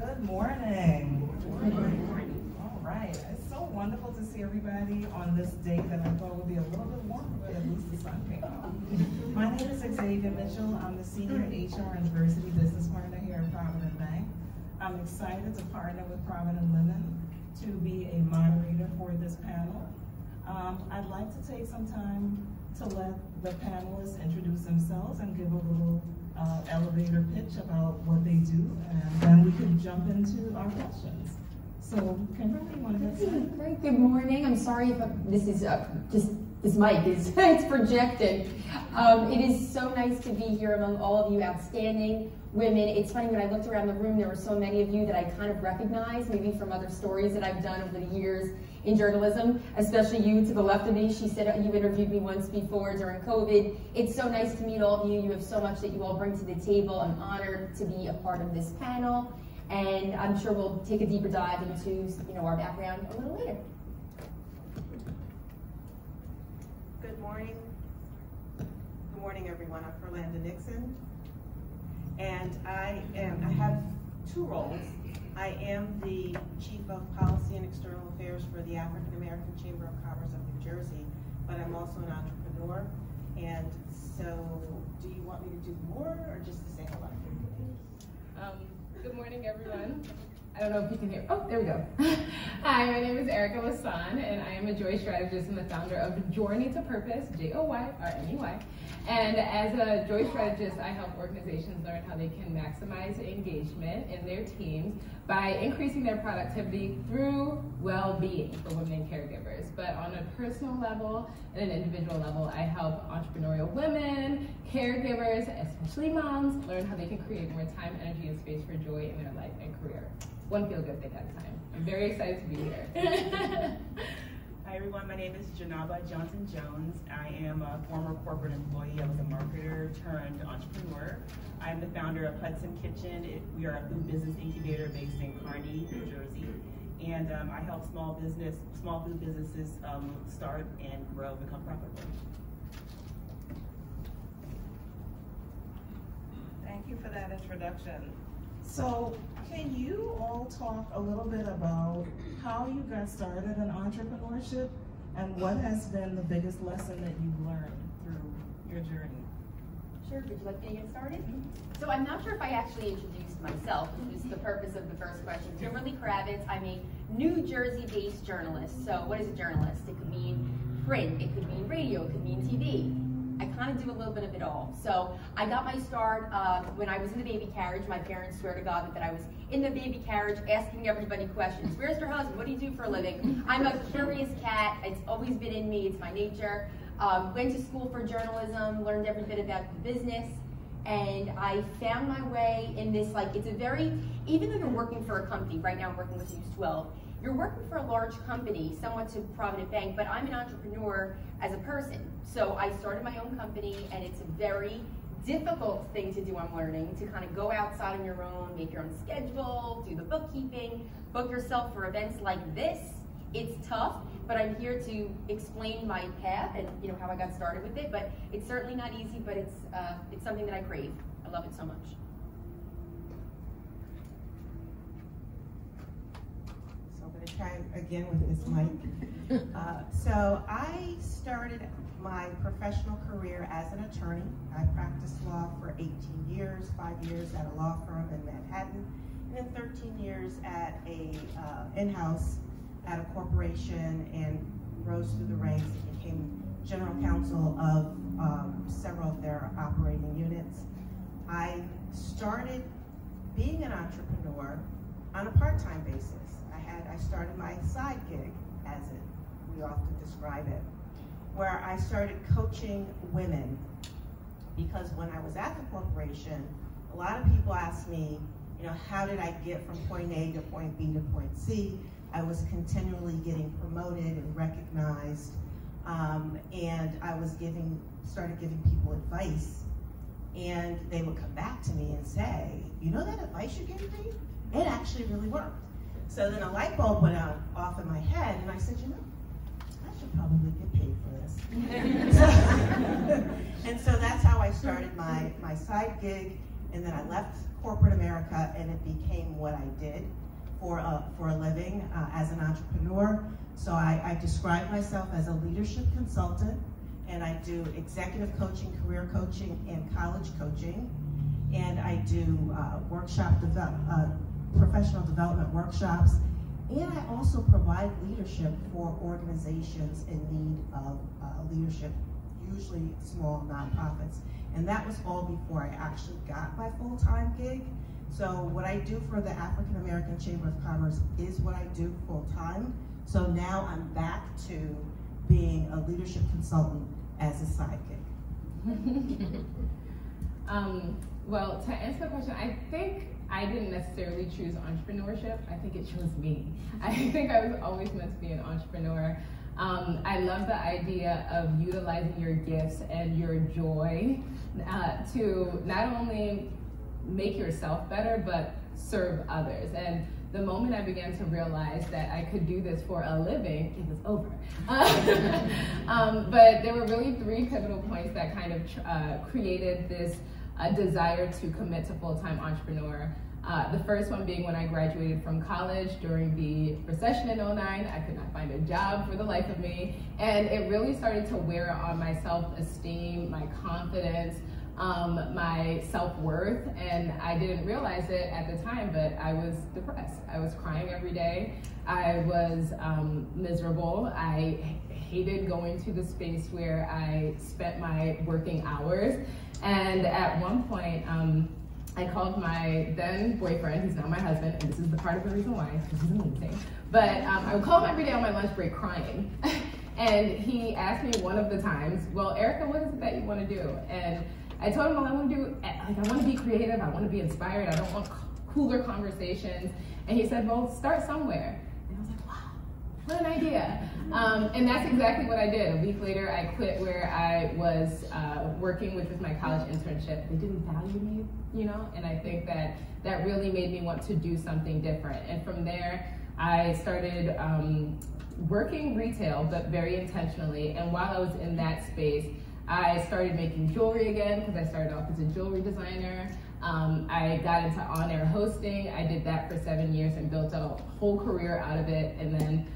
Good morning. Good morning. All right. It's so wonderful to see everybody on this day that I thought would be a little bit warmer, but at least the sun came out. My name is Xavia Mitchell. I'm the Senior HR and Diversity Business Partner here at Provident Bank. I'm excited to partner with Provident Lemon to be a moderator for this panel. I'd like to take some time to let the panelists introduce themselves and give a little elevator pitch about what they do, and then we can jump into our questions. So, Kimberly, you want to get started? Great. Good morning. I'm sorry if this is this mic is it's projected. It is so nice to be here among all of you outstanding women. It's funny, when I looked around the room, there were so many of you that I kind of recognized, maybe from other stories that I've done over the years in journalism, especially you to the left of me. She said, you interviewed me once before during COVID. It's so nice to meet all of you. You have so much that you all bring to the table. I'm honored to be a part of this panel, and I'm sure we'll take a deeper dive into, you know, our background a little later. Good morning. Good morning, everyone. I'm Ferlanda Nixon, and I have two roles. I am the Chief of Policy and External Affairs for the African American Chamber of Commerce of New Jersey, but I'm also an entrepreneur. And so, do you want me to do more or just to say hello? Good morning, everyone. I don't know if you can hear. Oh, there we go. Hi, my name is Erica Lasan, and I am a joy strategist and the founder of Journey to Purpose, JOYRNEY. And as a joy strategist, I help organizations learn how they can maximize engagement in their teams by increasing their productivity through well-being for women and caregivers. But on a personal level and an individual level, I help entrepreneurial women, caregivers, especially moms, learn how they can create more time, energy, and space for joy in their life and career. One feel-good thing at a time. I'm very excited to be here. Hi everyone, my name is Djenaba Johnson-Jones. I am a former corporate employee. I was a marketer turned entrepreneur. I'm the founder of Hudson Kitchen. We are a food business incubator based in Kearney, New Jersey. And I help small food businesses start and grow, become profitable. Thank you for that introduction. So, can you all talk a little bit about how you got started in entrepreneurship and what has been the biggest lesson that you've learned through your journey? Sure, would you like me to get started? So I'm not sure if I actually introduced myself, which is the purpose of the first question. Kimberly Kravitz, I'm a New Jersey-based journalist. So what is a journalist? It could mean print, it could mean radio, it could mean TV. I kind of do a little bit of it all. So I got my start when I was in the baby carriage. My parents swear to God that I was in the baby carriage asking everybody questions. Where's your husband? What do you do for a living? I'm a curious cat. It's always been in me. It's my nature. Went to school for journalism, learned every bit about the business, and I found my way in this, like, it's a very, even though you're working for a company, right now I'm working with News 12, you're working for a large company, somewhat to Provident Bank, but I'm an entrepreneur as a person. So I started my own company, and it's a very difficult thing to do, I'm learning, to kind of go outside on your own, make your own schedule, do the bookkeeping, book yourself for events like this. It's tough, but I'm here to explain my path and, you know, how I got started with it. But it's certainly not easy, but it's something that I crave. I love it so much. Try again with this mic. So I started my professional career as an attorney. I practiced law for 18 years, 5 years at a law firm in Manhattan, and then 13 years at a in-house at a corporation, and rose through the ranks and became general counsel of several of their operating units. I started being an entrepreneur on a part-time basis. I started my side gig, as we often describe it, where I started coaching women, because when I was at the corporation, a lot of people asked me, you know, how did I get from point A to point B to point C? I was continually getting promoted and recognized, and I was started giving people advice, and they would come back to me and say, you know that advice you gave me? It actually really worked. So then a light bulb went off in my head, and I said, you know, I should probably get paid for this. And so that's how I started my side gig, and then I left corporate America, and it became what I did for a living as an entrepreneur. So I describe myself as a leadership consultant, and I do executive coaching, career coaching, and college coaching, and I do professional development workshops, and I also provide leadership for organizations in need of leadership, usually small nonprofits. And that was all before I actually got my full-time gig. So what I do for the African American Chamber of Commerce is what I do full-time. So now I'm back to being a leadership consultant as a side gig. Well, to answer the question, I think I didn't necessarily choose entrepreneurship. I think it chose me. I think I was always meant to be an entrepreneur. I love the idea of utilizing your gifts and your joy to not only make yourself better, but serve others. And the moment I began to realize that I could do this for a living, it was over. But there were really three pivotal points that kind of created this desire to commit to full-time entrepreneur. The first one being when I graduated from college during the recession in '09, I could not find a job for the life of me. And it really started to wear on my self-esteem, my confidence, my self-worth, and I didn't realize it at the time, but I was depressed. I was crying every day. I was miserable. I hated going to the space where I spent my working hours. And at one point, I called my then boyfriend, he's now my husband, and this is the part of the reason why, this is amazing. But I would call him every day on my lunch break crying. And he asked me one of the times, well, Erica, what is it that you want to do? And I told him, well, I want to do, like, I want to be creative, I want to be inspired, I don't want cooler conversations. And he said, well, start somewhere. And I was like, wow, what an idea. And that's exactly what I did. A week later, I quit where I was working, which was my college internship. They didn't value me, you know? And I think that that really made me want to do something different. And from there, I started working retail, but very intentionally. And while I was in that space, I started making jewelry again, because I started off as a jewelry designer. I got into on-air hosting. I did that for 7 years and built a whole career out of it. And then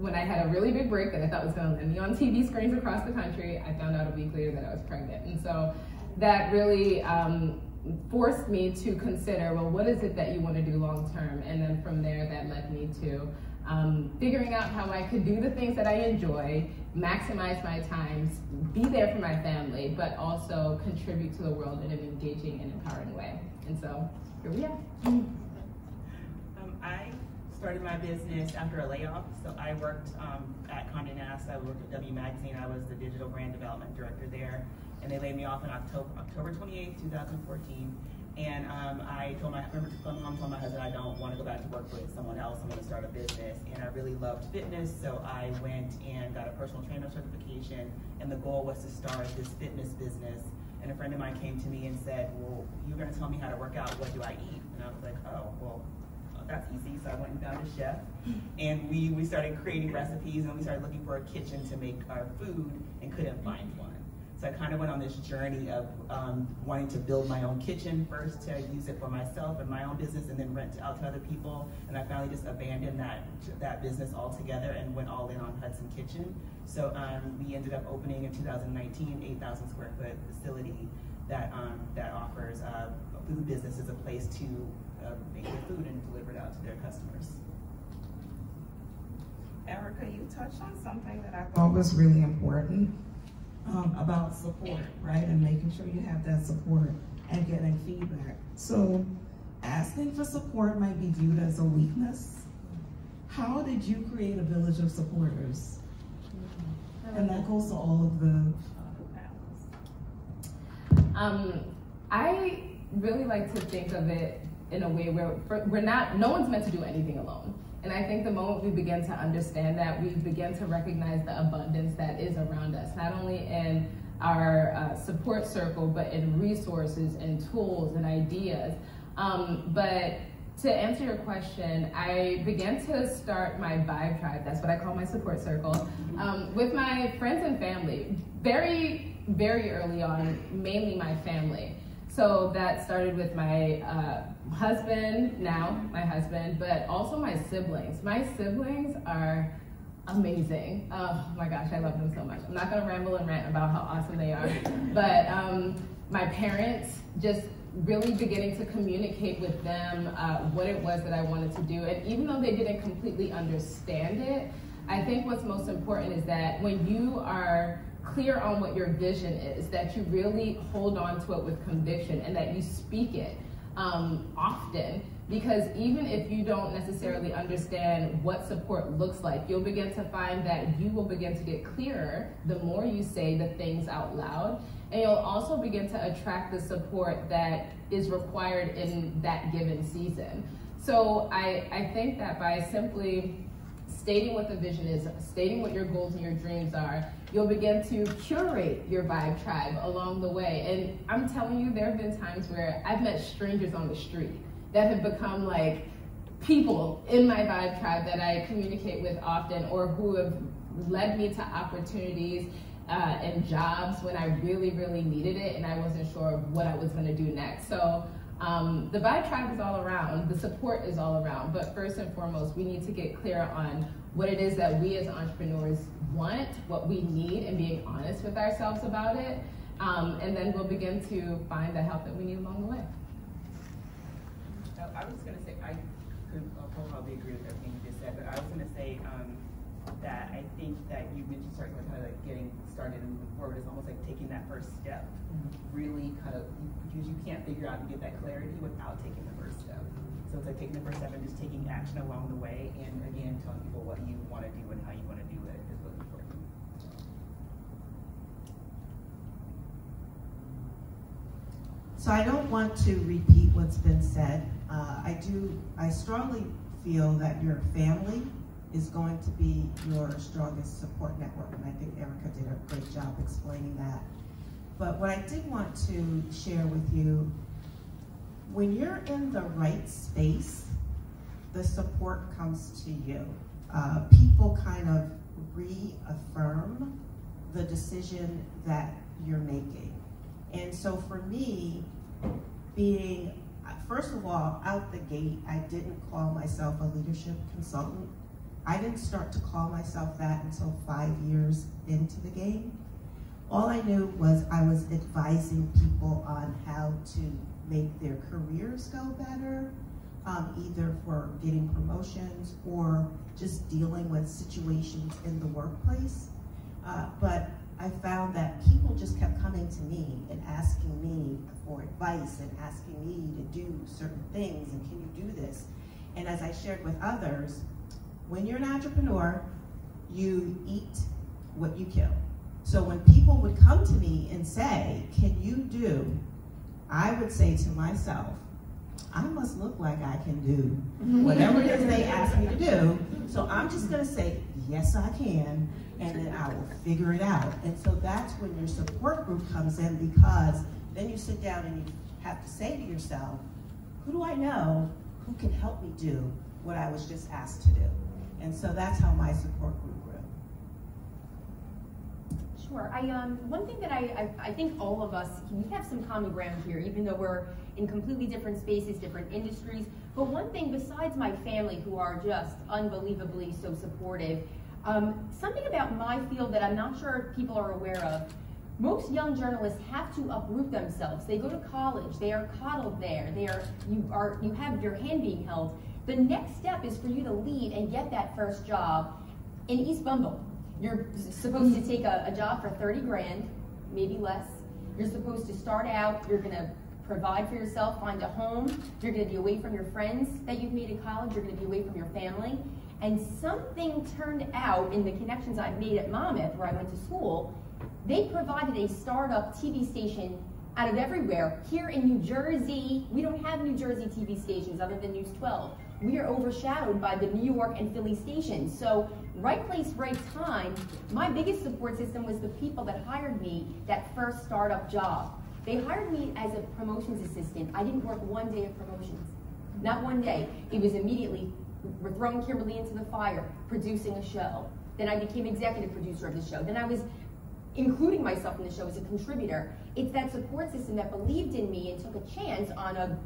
when I had a really big break that I thought was going to land me on TV screens across the country, I found out a week later that I was pregnant. And so that really forced me to consider, well, what is it that you want to do long term? And then from there, that led me to figuring out how I could do the things that I enjoy, maximize my time, be there for my family, but also contribute to the world in an engaging and empowering way. And so here we are. I started my business after a layoff. So I worked at Condé Nast, I worked at W Magazine, I was the digital brand development director there, and they laid me off on October 28, 2014. And I told my, I remember coming home, told my husband, I don't want to go back to work with someone else, I'm going to start a business. And I really loved fitness, so I went and got a personal trainer certification, and the goal was to start this fitness business. And a friend of mine came to me and said, well, you're going to tell me how to work out, what do I eat? And I was like, oh, well, that's easy. So I went and found a chef, and we started creating recipes, and we started looking for a kitchen to make our food and couldn't find one. So I kind of went on this journey of wanting to build my own kitchen first to use it for myself and my own business, and then rent out to other people. And I finally just abandoned that business altogether and went all in on Hudson Kitchen. So we ended up opening in 2019 an 8,000 square foot facility that that offers food business as a place to make their food and deliver it out to their customers. Erica, you touched on something that I thought was really important about support, right? And making sure you have that support and getting feedback. So asking for support might be viewed as a weakness. How did you create a village of supporters? And that goes to all of the... I really like to think of it in a way where we're not, no one's meant to do anything alone. And I think the moment we begin to understand that, we begin to recognize the abundance that is around us, not only in our support circle, but in resources and tools and ideas. But to answer your question, I began to start my vibe tribe, that's what I call my support circle, with my friends and family, very, very early on, mainly my family. So that started with my husband, but also my siblings. My siblings are amazing. Oh my gosh, I love them so much. I'm not gonna ramble and rant about how awesome they are, but my parents, just really beginning to communicate with them what it was that I wanted to do. And even though they didn't completely understand it, I think what's most important is that when you are clear on what your vision is, that you really hold on to it with conviction and that you speak it often, because even if you don't necessarily understand what support looks like, you'll begin to find that you will begin to get clearer the more you say the things out loud, and you'll also begin to attract the support that is required in that given season. So I think that by simply stating what the vision is, stating what your goals and your dreams are, you'll begin to curate your vibe tribe along the way. And I'm telling you, there have been times where I've met strangers on the street that have become like people in my vibe tribe that I communicate with often, or who have led me to opportunities and jobs when I really, really needed it and I wasn't sure what I was gonna do next. So the vibe tribe is all around, the support is all around, but first and foremost, we need to get clear on what it is that we as entrepreneurs want, what we need, and being honest with ourselves about it. And then we'll begin to find the help that we need along the way. I was just gonna say, I could probably agree with everything you just said, but I was gonna say that I think that you mentioned starting with kind of like getting started and moving forward is almost like taking that first step. Really kind of, because you can't figure out and get that clarity without taking the first step. So it's like taking the first step and just taking action along the way, and again, telling people what you want to do and how you want to do it is really important. So I don't want to repeat what's been said. I strongly feel that your family is going to be your strongest support network, and I think Erica did a great job explaining that. But what I did want to share with you, when you're in the right space, the support comes to you. People kind of reaffirm the decision that you're making. And so for me, being, first of all, out the gate, I didn't call myself a leadership consultant. I didn't start to call myself that until 5 years into the game. All I knew was I was advising people on how to make their careers go better, either for getting promotions or just dealing with situations in the workplace. But I found that people just kept coming to me and asking me for advice and asking me to do certain things and can you do this? And as I shared with others, when you're an entrepreneur, you eat what you kill. So when people would come to me and say, can you do, I would say to myself, I must look like I can do whatever it is they ask me to do. So I'm just gonna say, yes, I can, and then I will figure it out. And so that's when your support group comes in, because then you sit down and you have to say to yourself, who do I know who can help me do what I was just asked to do? And so that's how my support group grew. Sure. One thing that I think all of us, we have some common ground here, even though we're in completely different spaces, different industries. But one thing, besides my family, who are just unbelievably so supportive, something about my field that I'm not sure people are aware of, most young journalists have to uproot themselves. They go to college, they are coddled there, you have your hand being held. The next step is for you to lead and get that first job in East Bumble. You're supposed to take a job for 30 grand, maybe less. You're supposed to start out, you're gonna provide for yourself, find a home, you're gonna be away from your friends that you've made in college, you're gonna be away from your family. And something turned out in the connections I've made at Monmouth, where I went to school, they provided a startup TV station out of everywhere. Here in New Jersey, we don't have New Jersey TV stations other than News 12. We are overshadowed by the New York and Philly stations. So right place, right time. My biggest support system was the people that hired me that first startup job. They hired me as a promotions assistant. I didn't work one day of promotions, not one day. It was immediately, we're throwing Kimberly into the fire, producing a show. Then I became executive producer of the show. Then I was including myself in the show as a contributor. It's that support system that believed in me and took a chance on a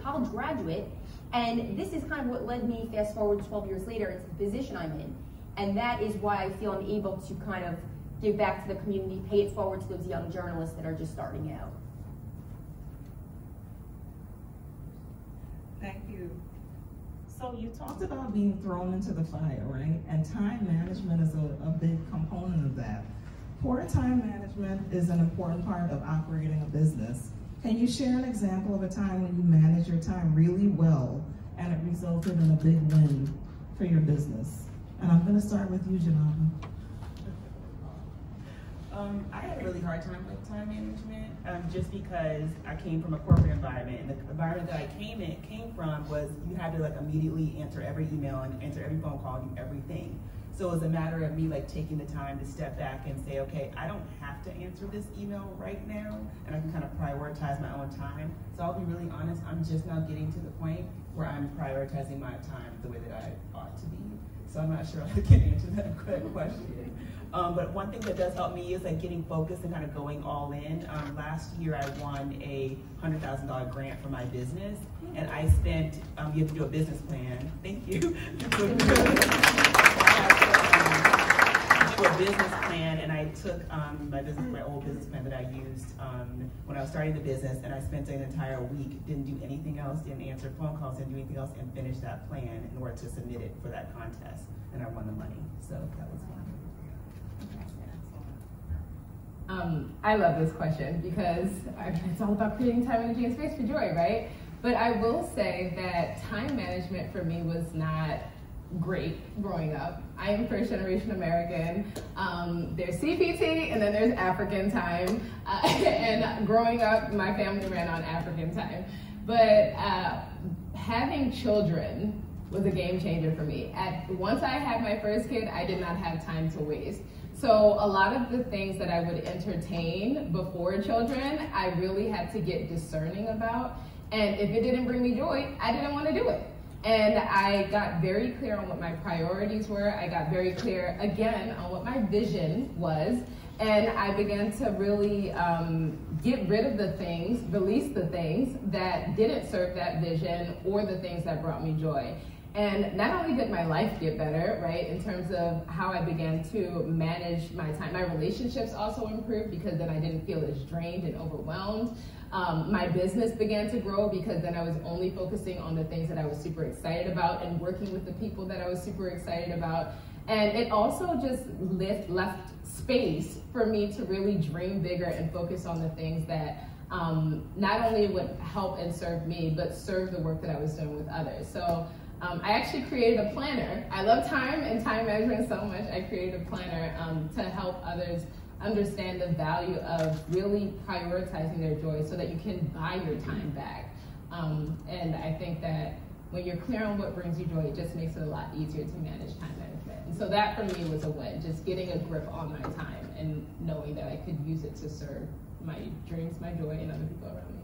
college graduate. And this is kind of what led me, fast forward 12 years later, into the position I'm in. And that is why I feel I'm able to kind of give back to the community, pay it forward to those young journalists that are just starting out. Thank you. So you talked about being thrown into the fire, right? And time management is a big component of that. Poor time management is an important part of operating a business. Can you share an example of a time when you managed your time really well and it resulted in a big win for your business? And I'm gonna start with you, Djenaba. I had a really hard time with time management just because I came from a corporate environment, and the environment that I came from was you had to like immediately answer every email and answer every phone call and do everything. So it was a matter of me like taking the time to step back and say, okay, I don't have to answer this email right now, and I can kind of prioritize my own time. So I'll be really honest, I'm just now getting to the point where I'm prioritizing my time the way that I ought to be. So I'm not sure I can answer that question. But one thing that does help me is like getting focused and kind of going all in. Last year I won a $100,000 grant for my business, and I spent, you have to do a business plan. Thank you. A business plan, and I took my old business plan that I used when I was starting the business, and I spent an entire week, didn't do anything else, didn't answer phone calls, didn't do anything else, and finished that plan in order to submit it for that contest, and I won the money. So that was fun. I love this question because it's all about creating time, energy, and space for joy, right? But I will say that time management for me was not great growing up. I am first generation American. There's CPT and then there's African time. And growing up, my family ran on African time. But having children was a game changer for me. Once I had my first kid, I did not have time to waste. So a lot of the things that I would entertain before children, I really had to get discerning about. And if it didn't bring me joy, I didn't want to do it. And I got very clear on what my priorities were. I got very clear, again, on what my vision was. And I began to really get rid of the things, release the things that didn't serve that vision or the things that brought me joy. And not only did my life get better, right, in terms of how I began to manage my time, my relationships also improved because then I didn't feel as drained and overwhelmed. My business began to grow because then I was only focusing on the things that I was super excited about and working with the people that I was super excited about. And it also just left space for me to really dream bigger and focus on the things that not only would help and serve me, but serve the work that I was doing with others. So. I actually created a planner. I love time and time management so much. I created a planner to help others understand the value of really prioritizing their joy so that you can buy your time back. And I think that when you're clear on what brings you joy, it just makes it a lot easier to manage time management. And so that for me was a win, just getting a grip on my time and knowing that I could use it to serve my dreams, my joy, and other people around me.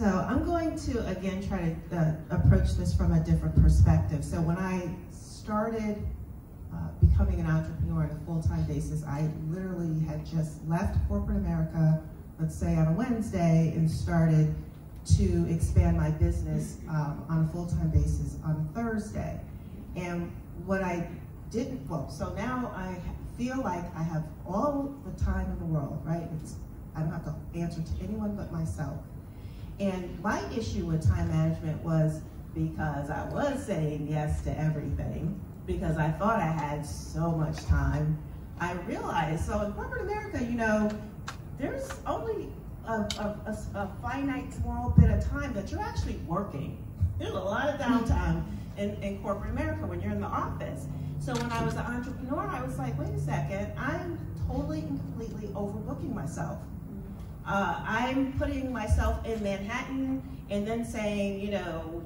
So I'm going to, again, try to approach this from a different perspective. So when I started becoming an entrepreneur on a full-time basis, I literally had just left corporate America, let's say on a Wednesday, and started to expand my business on a full-time basis on a Thursday. And what I didn't, well, so now I feel like I have all the time in the world, right? I don't have to answer to anyone but myself. And my issue with time management was because I was saying yes to everything, because I thought I had so much time. I realized, so in corporate America, you know, there's only a finite small bit of time that you're actually working. There's a lot of downtime in corporate America when you're in the office. So when I was an entrepreneur, I was like, wait a second, I'm totally and completely overbooking myself. I'm putting myself in Manhattan and then saying, you know,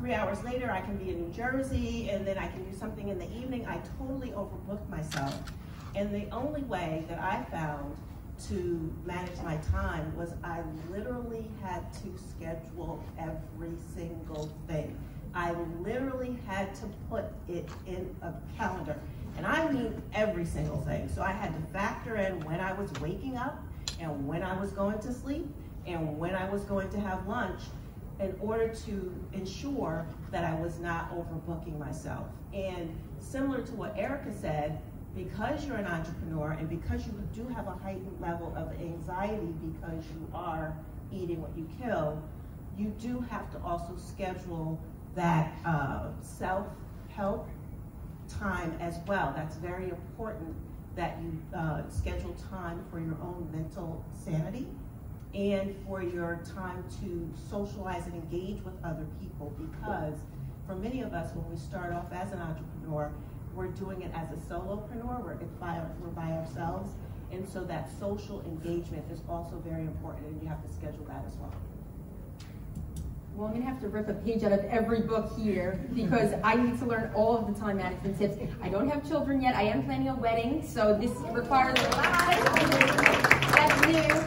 3 hours later I can be in New Jersey and then I can do something in the evening. I totally overbooked myself. And the only way that I found to manage my time was I literally had to schedule every single thing. I literally had to put it in a calendar. And I mean every single thing. So I had to factor in when I was waking up and when I was going to sleep and when I was going to have lunch in order to ensure that I was not overbooking myself. And similar to what Erica said, because you're an entrepreneur and because you do have a heightened level of anxiety because you are eating what you kill, you do have to also schedule that self-help time as well. That's very important that you schedule time for your own mental sanity and for your time to socialize and engage with other people, because for many of us, when we start off as an entrepreneur, we're doing it as a solopreneur, we're by ourselves, and so that social engagement is also very important, and you have to schedule that as well. Well, I'm gonna have to rip a page out of every book here because I need to learn all of the time management tips. I don't have children yet. I am planning a wedding, so this requires a lot. That's new.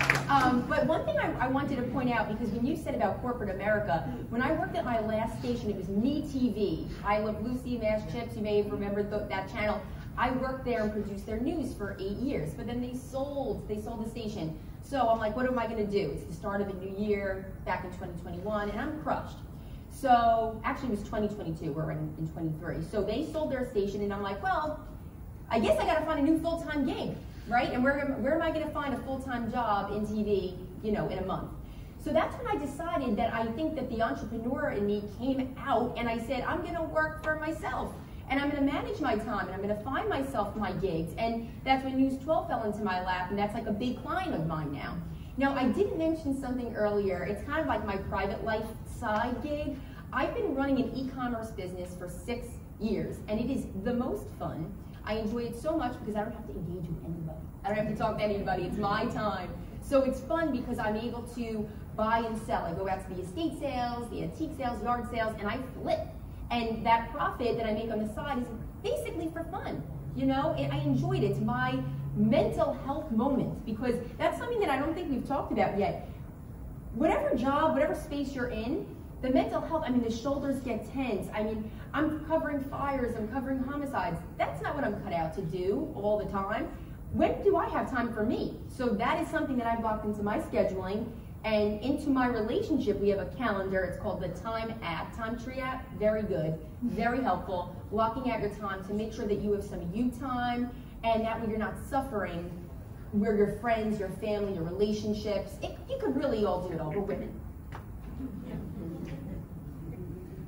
But one thing I wanted to point out, because when you said about corporate America, when I worked at my last station, it was MeTV, I Love Lucy, Mashed Chips, you may have remembered that channel. I worked there and produced their news for 8 years, but then they sold the station. So I'm like, what am I gonna do? It's the start of a new year, back in 2021, and I'm crushed. So, actually it was 2022, we're in 23. So they sold their station, and I'm like, well, I guess I gotta find a new full-time gig. Right? And where am I going to find a full-time job in TV, you know, in a month? So that's when I decided that I think that the entrepreneur in me came out, and I said, I'm going to work for myself, and I'm going to manage my time, and I'm going to find myself my gigs. And that's when News 12 fell into my lap, and that's like a big client of mine now. Now, I didn't mention something earlier. It's kind of like my private life side gig. I've been running an e-commerce business for 6 years, and it is the most fun. I enjoy it so much because I don't have to engage with anybody. I don't have to talk to anybody. It's my time. So it's fun because I'm able to buy and sell. I go out to the estate sales, the antique sales, yard sales, and I flip. And that profit that I make on the side is basically for fun. You know, and I enjoy it. It's my mental health moment, because that's something that I don't think we've talked about yet. Whatever job, whatever space you're in, the mental health, I mean, the shoulders get tense. I mean, I'm covering fires, I'm covering homicides. That's not what I'm cut out to do all the time. When do I have time for me? So that is something that I've locked into my scheduling and into my relationship. We have a calendar, it's called the Time app, TimeTree app, very good, very helpful. Blocking out your time to make sure that you have some you time, and that way you're not suffering where your friends, your family, your relationships, you could really all do it all, we're women.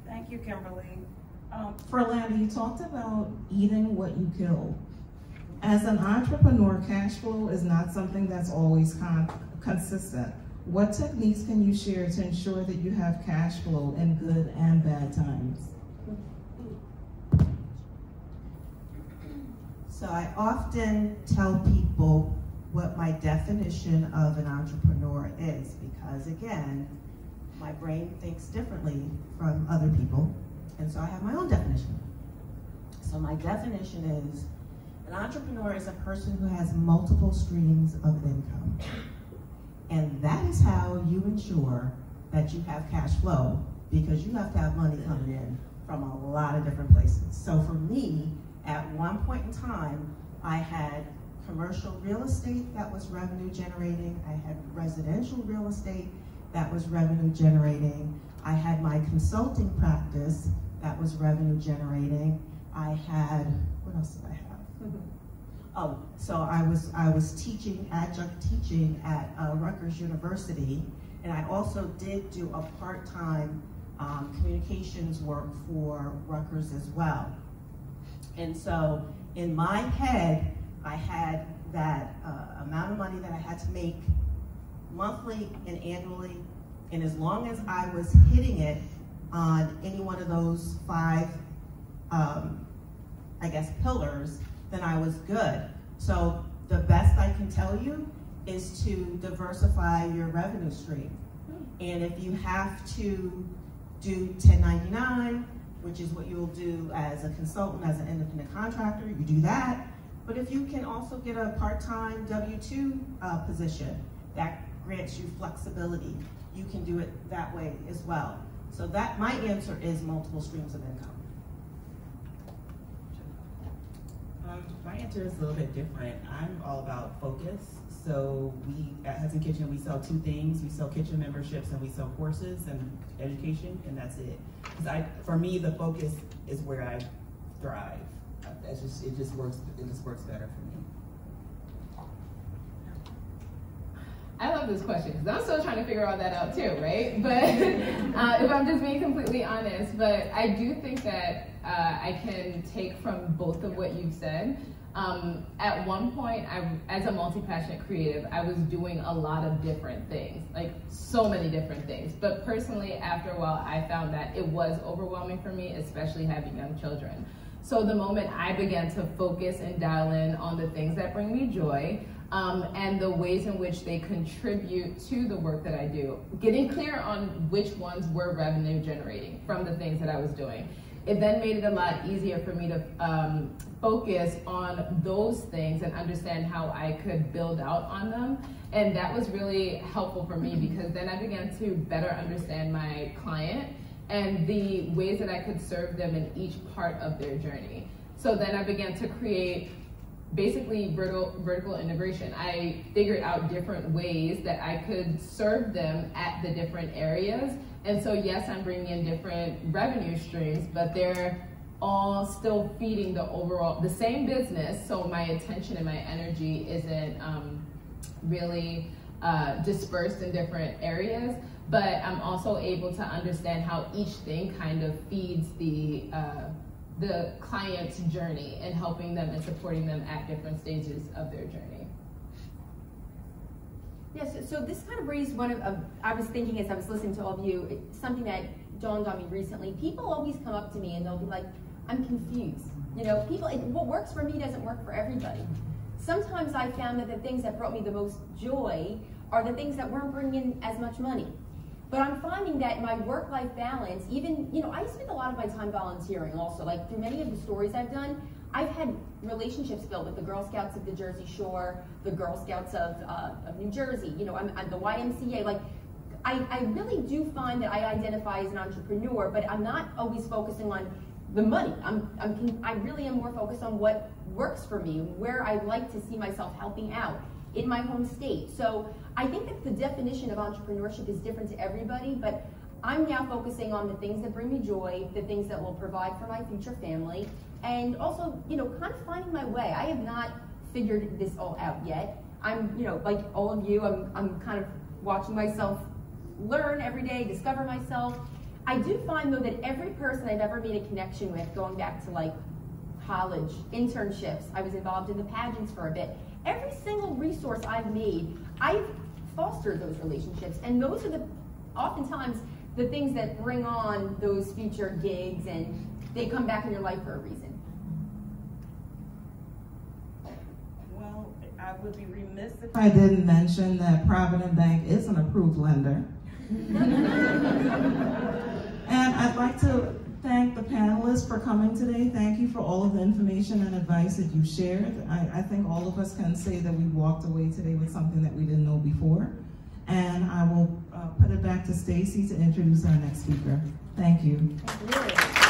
Thank you, Kimberly. Ferlanda, you talked about eating what you kill. As an entrepreneur, cash flow is not something that's always consistent. What techniques can you share to ensure that you have cash flow in good and bad times? So I often tell people what my definition of an entrepreneur is, because again, my brain thinks differently from other people, and so I have my own definition. So my definition is, an entrepreneur is a person who has multiple streams of income. And that is how you ensure that you have cash flow, because you have to have money coming in from a lot of different places. So for me, at one point in time, I had commercial real estate that was revenue generating, I had residential real estate that was revenue generating. I had my consulting practice that was revenue generating. I had, what else did I have? Oh, so I was teaching, adjunct teaching at Rutgers University, and I also did do a part-time communications work for Rutgers as well. And so in my head, I had that amount of money that I had to make monthly and annually, and as long as I was hitting it on any one of those five, I guess, pillars, then I was good. So the best I can tell you is to diversify your revenue stream. And if you have to do 1099, which is what you'll do as a consultant, as an independent contractor, you do that. But if you can also get a part-time W-2 position, that grants you flexibility. You can do it that way as well. So that, my answer is multiple streams of income. My answer is a little bit different. I'm all about focus. So we, at Hudson Kitchen, we sell two things. We sell kitchen memberships and we sell courses and education, and that's it. Because for me, the focus is where I thrive. It just works better for me. I love this question because I'm still trying to figure all that out too, right? But if I'm just being completely honest, but I do think that I can take from both of what you've said. At one point, as a multi-passionate creative, I was doing a lot of different things, like so many different things. But personally, after a while, I found that it was overwhelming for me, especially having young children. So the moment I began to focus and dial in on the things that bring me joy, and the ways in which they contribute to the work that I do. Getting clear on which ones were revenue generating from the things that I was doing. It then made it a lot easier for me to focus on those things and understand how I could build out on them. And that was really helpful for me because then I began to better understand my client and the ways that I could serve them in each part of their journey. So then I began to create basically vertical integration. I figured out different ways that I could serve them at the different areas. And so yes, I'm bringing in different revenue streams, but they're all still feeding the same business. So my attention and my energy isn't really dispersed in different areas, but I'm also able to understand how each thing kind of feeds the client's journey and helping them and supporting them at different stages of their journey. Yes, so this kind of raised one of, I was thinking as I was listening to all of you, it's something that dawned on me recently. People always come up to me and they'll be like, I'm confused. You know, what works for me doesn't work for everybody. Sometimes I found that the things that brought me the most joy are the things that weren't bringing in as much money. But I'm finding that my work-life balance, even, you know, I spend a lot of my time volunteering also, like through many of the stories I've done, I've had relationships built with the Girl Scouts of the Jersey Shore, the Girl Scouts of New Jersey, you know, I'm the YMCA, like, I really do find that I identify as an entrepreneur, but I'm not always focusing on the money. I really am more focused on what works for me, where I'd like to see myself helping out in my home state. So I think that the definition of entrepreneurship is different to everybody, but I'm now focusing on the things that bring me joy, the things that will provide for my future family, and also, you know, kind of finding my way. I have not figured this all out yet. I'm, you know, like all of you, I'm kind of watching myself learn every day, discover myself. I do find though that every person I've ever made a connection with, going back to like college, internships, I was involved in the pageants for a bit, every single resource I've made, I've fostered those relationships, and those are oftentimes the things that bring on those future gigs, and they come back in your life for a reason. Well, I would be remiss if I didn't mention that Provident Bank is an approved lender. And I'd like to thank the panelists for coming today. Thank you for all of the information and advice that you shared. I think all of us can say that we walked away today with something that we didn't know before. And I will put it back to Stacy to introduce our next speaker. Thank you. Thank you.